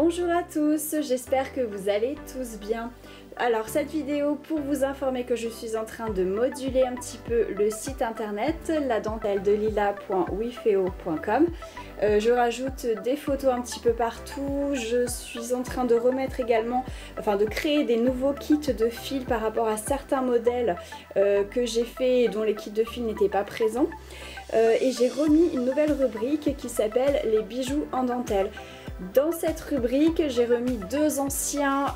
Bonjour à tous, j'espère que vous allez tous bien. Alors cette vidéo pour vous informer que je suis en train de moduler un petit peu le site internet ladentelledelila.wifeo.com. Je rajoute des photos un petit peu partout, je suis en train de remettre également, enfin de créer des nouveaux kits de fils par rapport à certains modèles que j'ai fait et dont les kits de fils n'étaient pas présents. Et j'ai remis une nouvelle rubrique qui s'appelle les bijoux en dentelle. Dans cette rubrique, j'ai remis deux anciens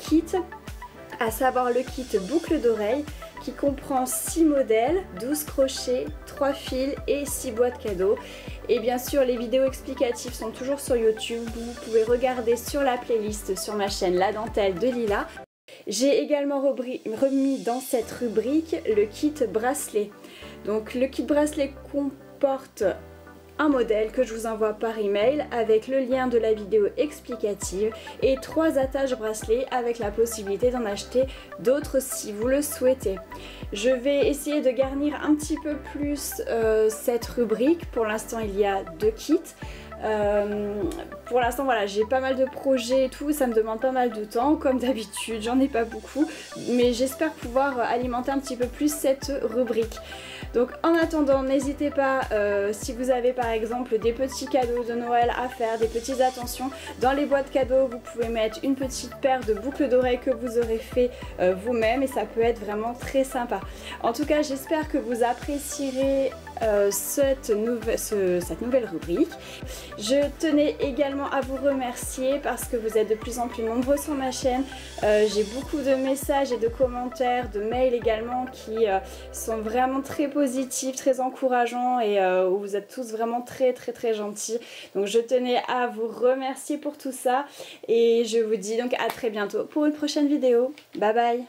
kits, à savoir le kit boucle d'oreille qui comprend 6 modèles, 12 crochets, 3 fils et 6 boîtes cadeaux. Et bien sûr, les vidéos explicatives sont toujours sur YouTube, vous pouvez regarder sur la playlist sur ma chaîne La Dentelle de Lila. J'ai également remis dans cette rubrique le kit bracelet. Donc le kit bracelet comporte un modèle que je vous envoie par email avec le lien de la vidéo explicative et 3 attaches bracelets avec la possibilité d'en acheter d'autres si vous le souhaitez. Je vais essayer de garnir un petit peu plus cette rubrique. Pour l'instant, il y a 2 kits. Pour l'instant, voilà, j'ai pas mal de projets et tout, ça me demande pas mal de temps comme d'habitude, j'en ai pas beaucoup, mais j'espère pouvoir alimenter un petit peu plus cette rubrique. Donc en attendant, n'hésitez pas si vous avez par exemple des petits cadeaux de Noël à faire, des petites attentions, dans les boîtes cadeaux vous pouvez mettre une petite paire de boucles d'oreilles que vous aurez fait vous-même et ça peut être vraiment très sympa. En tout cas, j'espère que vous apprécierez cette nouvelle rubrique. Je tenais également à vous remercier parce que vous êtes de plus en plus nombreux sur ma chaîne. J'ai beaucoup de messages et de commentaires, de mails également qui sont vraiment très positifs, très encourageants et vous êtes tous vraiment très gentils. Donc je tenais à vous remercier pour tout ça et je vous dis donc à très bientôt pour une prochaine vidéo. Bye bye.